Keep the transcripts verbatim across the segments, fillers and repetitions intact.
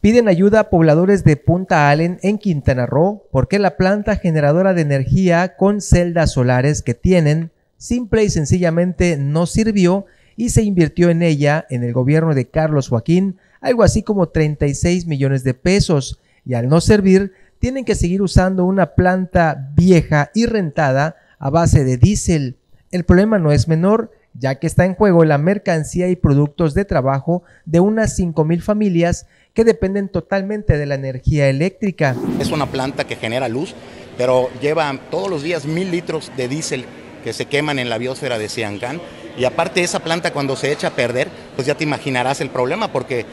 Piden ayuda a pobladores de Punta Allen en Quintana Roo porque la planta generadora de energía con celdas solares que tienen simple y sencillamente no sirvió y se invirtió en ella en el gobierno de Carlos Joaquín algo así como treinta y seis millones de pesos y al no servir tienen que seguir usando una planta vieja y rentada a base de diésel. El problema no es menor, ya que está en juego la mercancía y productos de trabajo de unas cinco mil familias que dependen totalmente de la energía eléctrica. Es una planta que genera luz, pero lleva todos los días mil litros de diésel que se queman en la biosfera de Sian Ka'an. Y aparte esa planta cuando se echa a perder, pues ya te imaginarás el problema, porque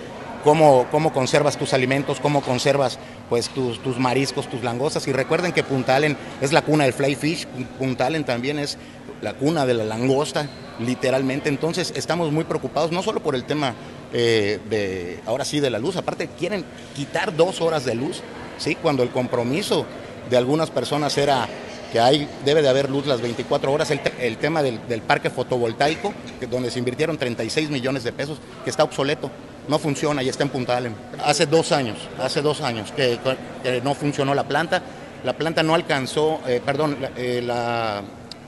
cómo, cómo conservas tus alimentos, cómo conservas pues, tus, tus mariscos, tus langostas. Y recuerden que Punta Allen es la cuna del Fly Fish, Punta Allen también es la cuna de la langosta, literalmente. Entonces estamos muy preocupados, no solo por el tema eh, de ahora sí de la luz, aparte quieren quitar dos horas de luz, ¿sí? Cuando el compromiso de algunas personas era que hay, debe de haber luz las veinticuatro horas, el, te, el tema del, del parque fotovoltaico, que, donde se invirtieron treinta y seis millones de pesos, que está obsoleto, no funciona y está en Punta Allen. Hace dos años, hace dos años que, que no funcionó la planta, la planta no alcanzó, eh, perdón, eh, la...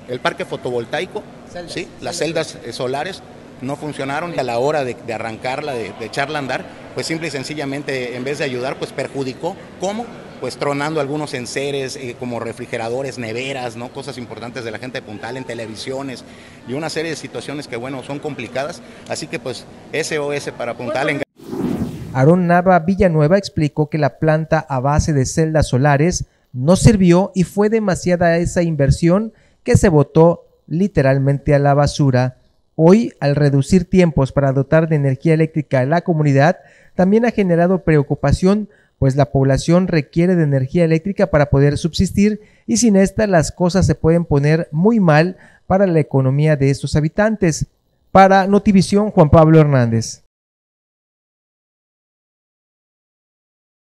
el parque fotovoltaico, celdas, ¿sí? Las celdas, celdas solares no funcionaron y a la hora de, de arrancarla, de, de echarla a andar, pues simple y sencillamente en vez de ayudar, pues perjudicó. ¿Cómo? Pues tronando algunos enseres eh, como refrigeradores, neveras, ¿no? Cosas importantes de la gente de Punta Allen, televisiones y una serie de situaciones que, bueno, son complicadas. Así que, pues, S O S para Punta Allen. Aarón Nava Villanueva explicó que la planta a base de celdas solares no sirvió y fue demasiada esa inversión que se botó literalmente a la basura. Hoy, al reducir tiempos para dotar de energía eléctrica a la comunidad, también ha generado preocupación, pues la población requiere de energía eléctrica para poder subsistir y sin esta las cosas se pueden poner muy mal para la economía de estos habitantes. Para Notivisión, Juan Pablo Hernández.